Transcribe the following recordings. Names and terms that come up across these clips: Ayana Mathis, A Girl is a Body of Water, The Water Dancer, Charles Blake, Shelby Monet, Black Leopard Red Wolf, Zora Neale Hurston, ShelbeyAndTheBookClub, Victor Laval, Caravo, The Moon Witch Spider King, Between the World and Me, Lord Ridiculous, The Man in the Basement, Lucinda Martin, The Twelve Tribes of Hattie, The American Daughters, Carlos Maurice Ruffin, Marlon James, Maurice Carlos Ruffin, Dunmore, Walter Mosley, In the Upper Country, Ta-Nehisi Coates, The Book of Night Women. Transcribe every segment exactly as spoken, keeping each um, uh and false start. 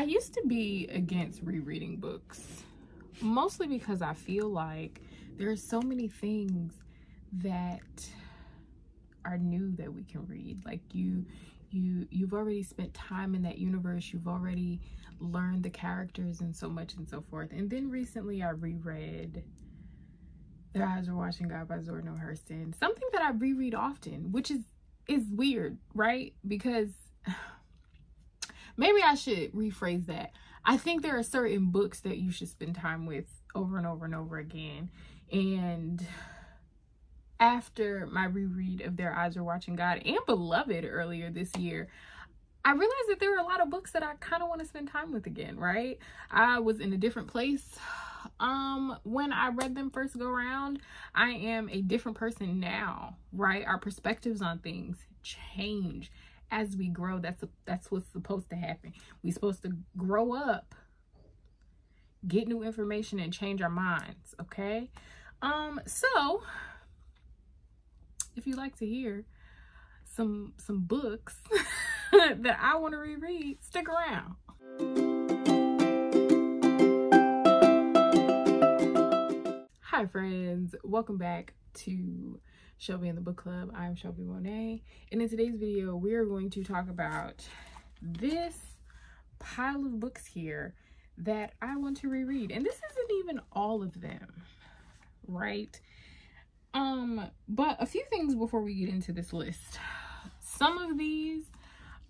I used to be against rereading books, mostly because I feel like there are so many things that are new that we can read. Like you, you, you've already spent time in that universe. You've already learned the characters and so much and so forth. And then recently I reread Their Eyes Were Watching God by Zora Neale Hurston, something that I reread often, which is, is weird, right? Because maybe I should rephrase that. I think there are certain books that you should spend time with over and over and over again. And after my reread of Their Eyes Were Watching God and Beloved earlier this year, I realized that there were a lot of books that I kind of want to spend time with again, right? I was in a different place um, when I read them first go round. I am a different person now, right? Our perspectives on things change as we grow. That's a, that's what's supposed to happen. We're supposed to grow up, get new information, and change our minds, okay? Um, so... if you like to hear some some books that I want to reread, stick around. Hi friends, welcome back to Shelby and the Book Club. I'm Shelby Monet, and in today's video we are going to talk about this pile of books here that I want to reread. And this isn't even all of them, right? Um, but a few things before we get into this list. Some of these,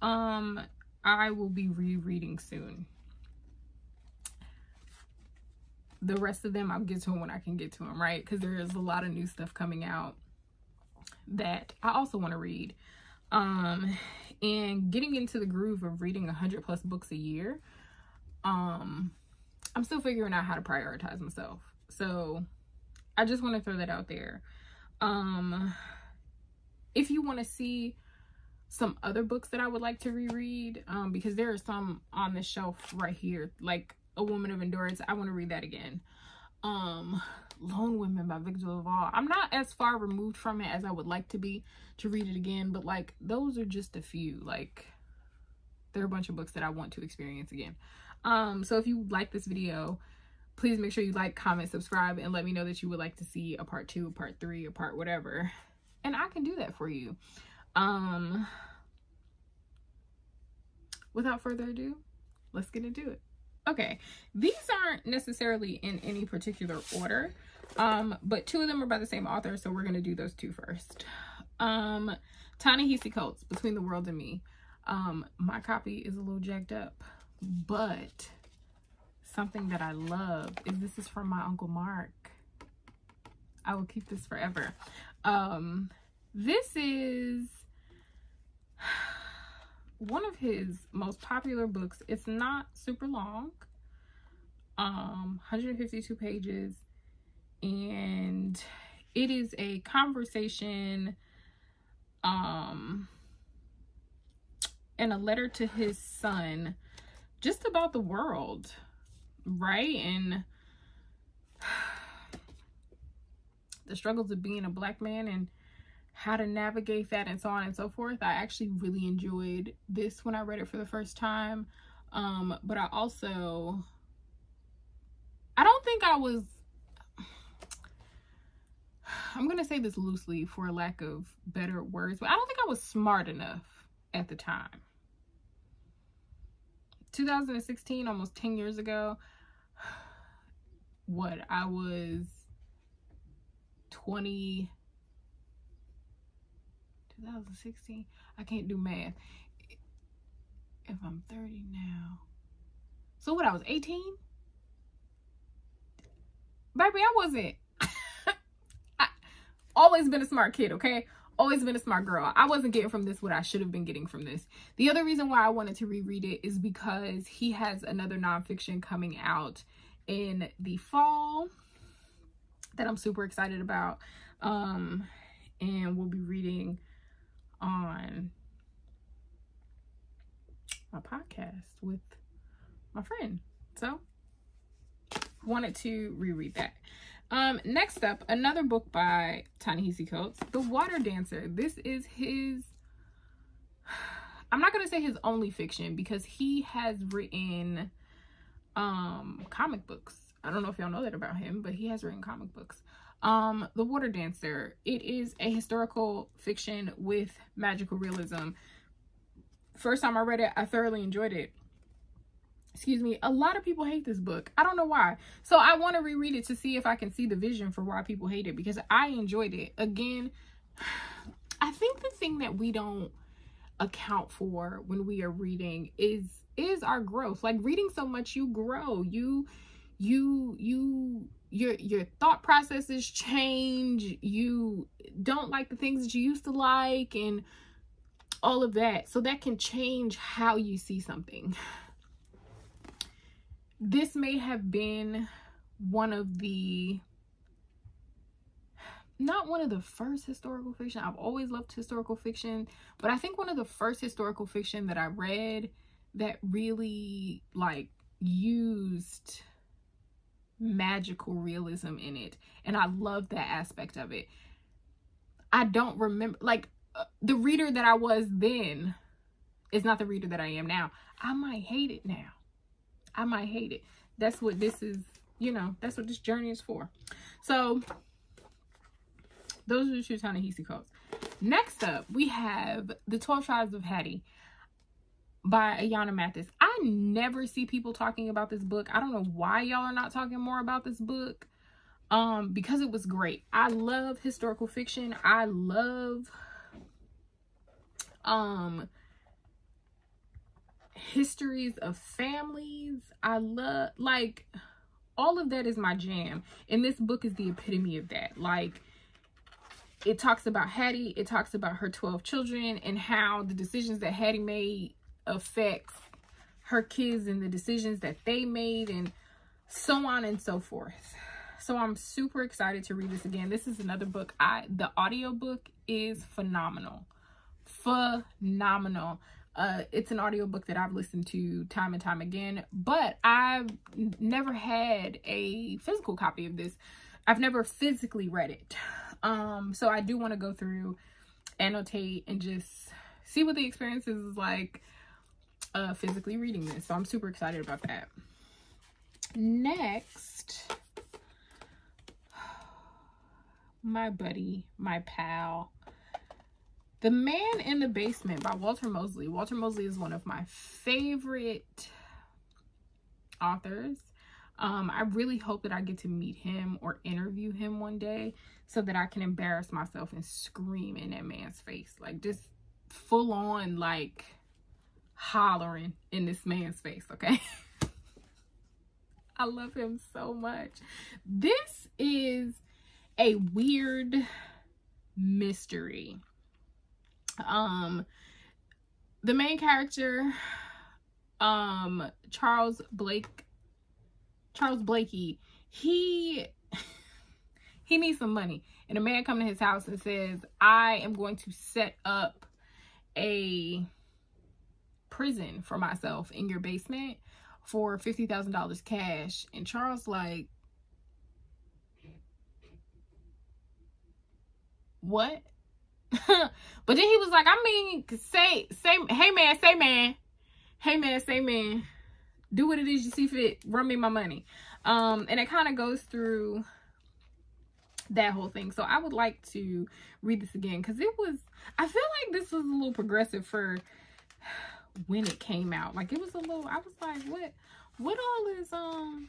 um, I will be rereading soon. The rest of them, I'll get to them when I can get to them, right? Because there is a lot of new stuff coming out that I also want to read. Um, and getting into the groove of reading one hundred plus books a year, um, I'm still figuring out how to prioritize myself. So I just want to throw that out there. Um, if you want to see some other books that I would like to reread, um, because there are some on the shelf right here, like A Woman of Endurance, I want to read that again. Um, Lone Women by Victor Laval. I'm not as far removed from it as I would like to be to read it again, but like those are just a few. Like there are a bunch of books that I want to experience again. Um, so if you like this video, please make sure you like, comment, subscribe, and let me know that you would like to see a part two, a part three, a part whatever. And I can do that for you. Um, without further ado, let's get into it. Okay, these aren't necessarily in any particular order, um, but two of them are by the same author, so we're going to do those two first. Um, Ta-Nehisi Coates, Between the World and Me. Um, my copy is a little jacked up, but something that I love is this is from my Uncle Mark. I will keep this forever. Um, this is one of his most popular books. It's not super long, um, one hundred fifty-two pages, and it is a conversation um, and a letter to his son just about the world, right? And the struggles of being a black man and how to navigate that and so on and so forth. I actually really enjoyed this when I read it for the first time. Um, but I also, I don't think I was, I'm going to say this loosely for lack of better words, but I don't think I was smart enough at the time. two thousand sixteen, almost ten years ago, what, I was twenty, two thousand sixteen, I can't do math, if I'm thirty now, so what, I was eighteen? Baby, I wasn't, I always been a smart kid, okay? Always been a smart girl. I wasn't getting from this what I should have been getting from this. The other reason why I wanted to reread it is because he has another nonfiction coming out in the fall that I'm super excited about. Um, and we'll be reading on my podcast with my friend. So, wanted to reread that. Um, next up, another book by Ta-Nehisi Coates, The Water Dancer. This is his, I'm not going to say his only fiction, because he has written um, comic books. I don't know if y'all know that about him, but he has written comic books. Um, The Water Dancer. It is a historical fiction with magical realism. First time I read it, I thoroughly enjoyed it. Excuse me. A lot of people hate this book. I don't know why. So I want to reread it to see if I can see the vision for why people hate it, because I enjoyed it. Again, I think the thing that we don't account for when we are reading is is our growth. Like, reading so much, you grow. You you you your your thought processes change. You don't like the things that you used to like and all of that. So that can change how you see something. This may have been one of the, not one of the first historical fiction. I've always loved historical fiction, but I think one of the first historical fiction that I read that really like used magical realism in it. And I love that aspect of it. I don't remember, like uh, the reader that I was then is not the reader that I am now. I might hate it now. I might hate it. That's what this is, you know, that's what this journey is for. So those are the two Ta-Nehisi Coates. Next up, we have The Twelve Tribes of Hattie by Ayana Mathis. I never see people talking about this book. I don't know why y'all are not talking more about this book, um, because it was great. I love historical fiction. I love um. histories of families. I love, like, all of that is my jam, and this book is the epitome of that. Like, it talks about Hattie, it talks about her twelve children and how the decisions that Hattie made affects her kids and the decisions that they made and so on and so forth. So I'm super excited to read this again. This is another book. I the audiobook is phenomenal. Phenomenal. Uh, it's an audiobook that I've listened to time and time again, but I've never had a physical copy of this. I've never physically read it. Um, so I do want to go through, annotate, and just see what the experience is like uh, physically reading this. So I'm super excited about that. Next, my buddy, my pal, The Man in the Basement by Walter Mosley. Walter Mosley is one of my favorite authors. Um, I really hope that I get to meet him or interview him one day so that I can embarrass myself and scream in that man's face. Like, just full on, like, hollering in this man's face, okay? I love him so much. This is a weird mystery. Um, the main character, um, Charles Blake, Charles Blakey, he, he needs some money, and a man comes to his house and says, I am going to set up a prison for myself in your basement for fifty thousand dollars cash. And Charles, like, what? But then he was like, I mean, say, say, hey man, say man, hey man, say man, do what it is you see fit, run me my money. Um, and it kind of goes through that whole thing. So I would like to read this again, because it was, I feel like this was a little progressive for when it came out. Like, it was a little, I was like, what, what all is, um,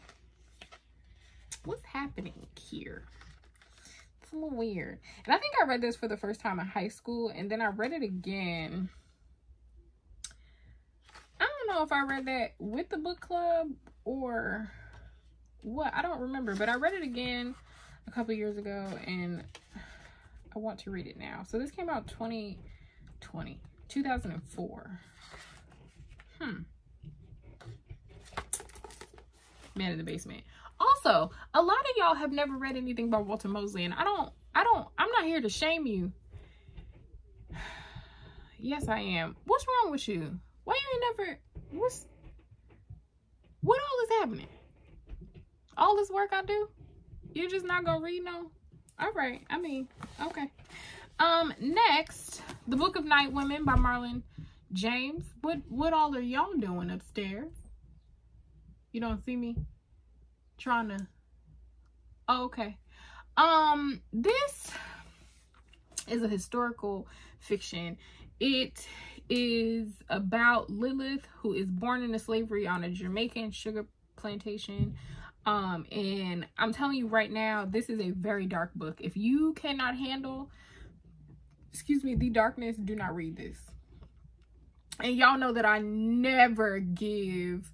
what's happening here? A little weird. And I think I read this for the first time in high school, and then I read it again. I don't know if I read that with the book club or what, I don't remember, but I read it again a couple years ago and I want to read it now. So this came out twenty twenty, two thousand four. Hmm. Man in the Basement. Also, a lot of y'all have never read anything by Walter Mosley, and I don't, I don't, I'm not here to shame you. Yes, I am. What's wrong with you? Why you ain't never, what's, what all is happening? All this work I do? You're just not gonna read no? All right, I mean, okay. Um, next, The Book of Night Women by Marlon James, what what all are y'all doing upstairs? You don't see me trying to... Oh, okay. Um, this is a historical fiction. It is about Lilith, who is born into slavery on a Jamaican sugar plantation. Um, and I'm telling you right now, this is a very dark book. If you cannot handle, excuse me, the darkness, do not read this. And y'all know that I never give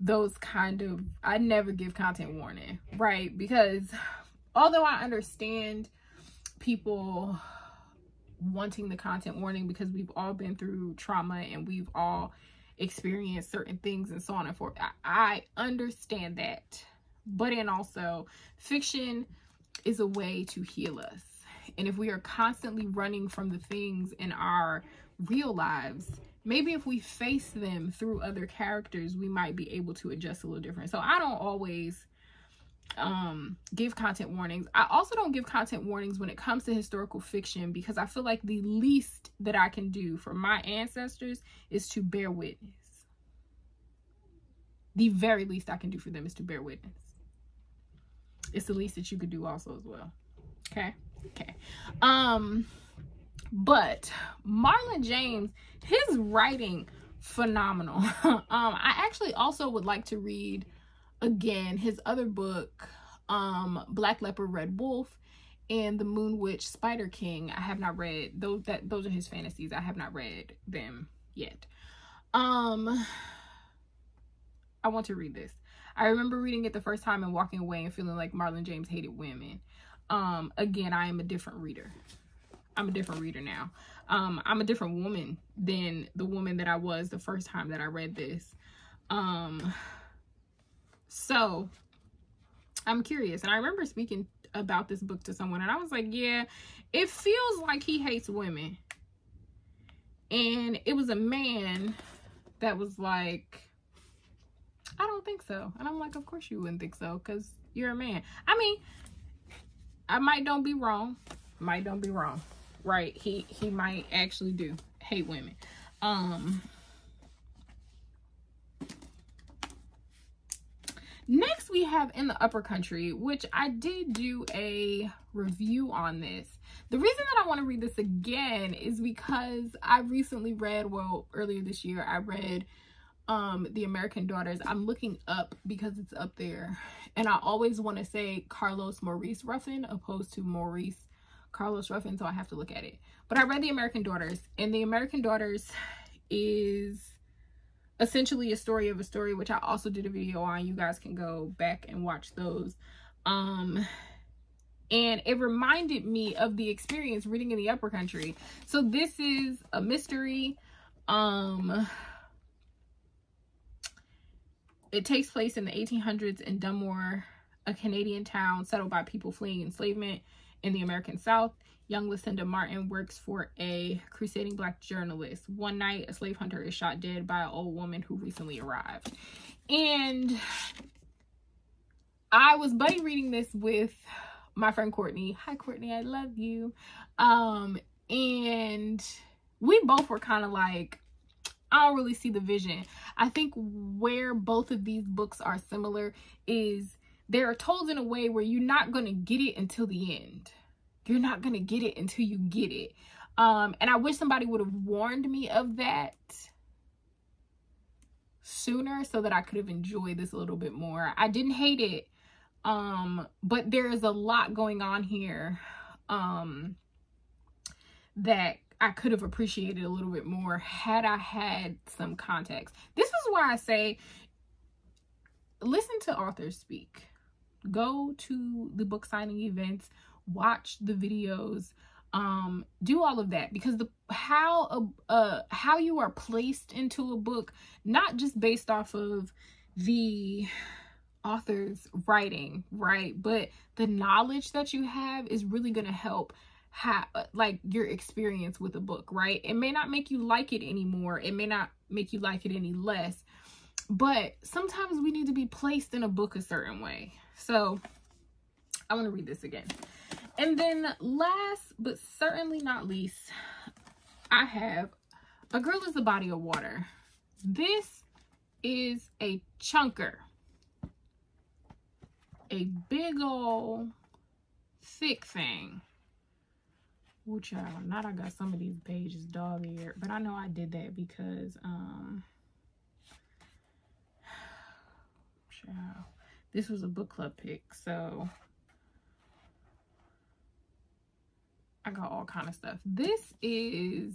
those kind of, I never give content warning, right? Because although I understand people wanting the content warning because we've all been through trauma and we've all experienced certain things and so on and forth, I, I understand that. But and also, fiction is a way to heal us. And if we are constantly running from the things in our real lives, maybe if we face them through other characters, we might be able to adjust a little different. So I don't always um, give content warnings. I also don't give content warnings when it comes to historical fiction, because I feel like the least that I can do for my ancestors is to bear witness. The very least I can do for them is to bear witness. It's the least that you could do also as well. Okay? Okay. Um... But Marlon James, his writing, phenomenal. um, I actually also would like to read again his other book, um, Black Leopard Red Wolf and The Moon Witch Spider King. I have not read those. That those are his fantasies. I have not read them yet. Um, I want to read this. I remember reading it the first time and walking away and feeling like Marlon James hated women. Um, again, I am a different reader. I'm a different reader now. Um, I'm a different woman than the woman that I was the first time that I read this. Um, so I'm curious. And I remember speaking about this book to someone and I was like, yeah, it feels like he hates women. And it was a man that was like, I don't think so. And I'm like, of course you wouldn't think so, because you're a man. I mean, I might don't be wrong. Might don't be wrong. Right, he he might actually do hate women. Um next we have In the Upper Country, which I did do a review on. This, the reason that I want to read this again is because I recently read, well, earlier this year I read um The American Daughters. I'm looking up because it's up there, and I always want to say Carlos Maurice Ruffin opposed to Maurice Carlos Ruffin, so I have to look at it. But I read The American Daughters, and The American Daughters is essentially a story of a story, which I also did a video on. You guys can go back and watch those. Um, and it reminded me of the experience reading In the Upper Country. So this is a mystery. Um, it takes place in the eighteen hundreds in Dunmore, a Canadian town settled by people fleeing enslavement in the American South. Young Lucinda Martin works for a crusading black journalist. One night, a slave hunter is shot dead by an old woman who recently arrived. And I was buddy reading this with my friend Courtney. Hi, Courtney, I love you. Um, and we both were kind of like, I don't really see the vision. I think where both of these books are similar is they are told in a way where you're not going to get it until the end. You're not going to get it until you get it. Um, and I wish somebody would have warned me of that sooner so that I could have enjoyed this a little bit more. I didn't hate it, um, but there is a lot going on here um, that I could have appreciated a little bit more had I had some context. This is why I say listen to authors speak. Go to the book signing events, watch the videos, um, do all of that, because the how a, uh, how you are placed into a book, not just based off of the author's writing, right, but the knowledge that you have is really going to help ha like your experience with a book, right? It may not make you like it anymore. It may not make you like it any less. But sometimes we need to be placed in a book a certain way. So I want to read this again. And then last, but certainly not least, I have A Girl is a Body of Water. This is a chunker. A big old thick thing. Ooh, child, not I got some of these pages dog-eared, but I know I did that because, um, child, this was a book club pick, so I got all kind of stuff. This is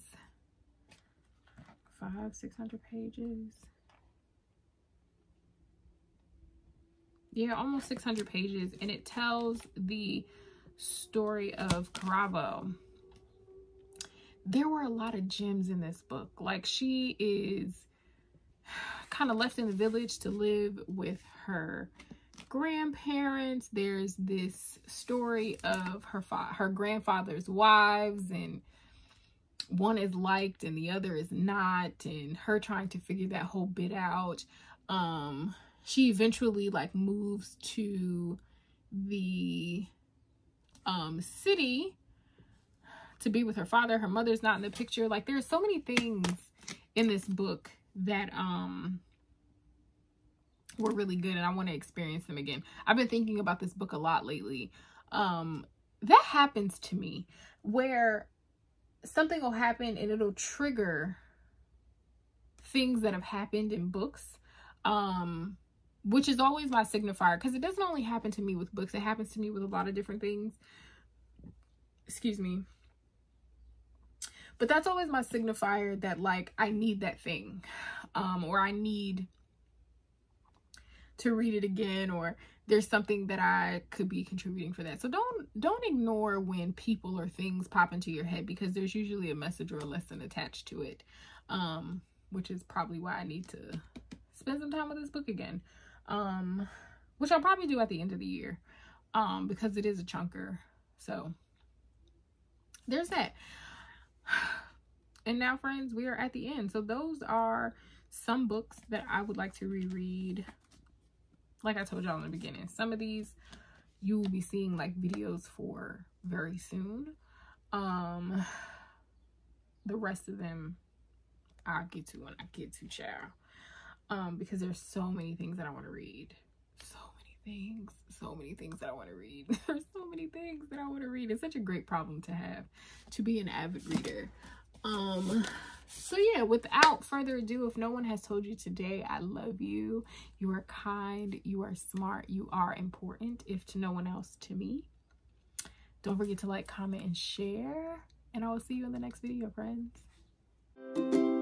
five, six hundred pages. Yeah, almost six hundred pages, and it tells the story of Caravo. There were a lot of gems in this book. Like, she is kind of left in the village to live with her grandparents. There's this story of her fa her grandfather's wives, and one is liked and the other is not, and her trying to figure that whole bit out. Um, she eventually like moves to the um, city to be with her father. Her mother's not in the picture. Like, there's so many things in this book that um were really good, and I want to experience them again. I've been thinking about this book a lot lately. Um, that happens to me where something will happen and it'll trigger things that have happened in books, um, which is always my signifier, because it doesn't only happen to me with books. It happens to me with a lot of different things. Excuse me. But that's always my signifier that, like, I need that thing, um, or I need to read it again, or there's something that I could be contributing for that. So don't don't ignore when people or things pop into your head, because there's usually a message or a lesson attached to it, um, which is probably why I need to spend some time with this book again, um, which I'll probably do at the end of the year, um, because it is a chunker. So there's that. And now, friends, we are at the end. So those are some books that I would like to reread. Like I told y'all in the beginning, some of these you will be seeing like videos for very soon. Um, the rest of them I'll get to when I get to, child. Um, because there's so many things that I want to read. So many things. So many things that I want to read. There's so many things that I want to read. It's such a great problem to have, to be an avid reader. Um, so yeah, without further ado, if no one has told you today, I love you. You are kind. You are smart. You are important, if to no one else, to me. Don't forget to like, comment, and share. And I will see you in the next video, friends.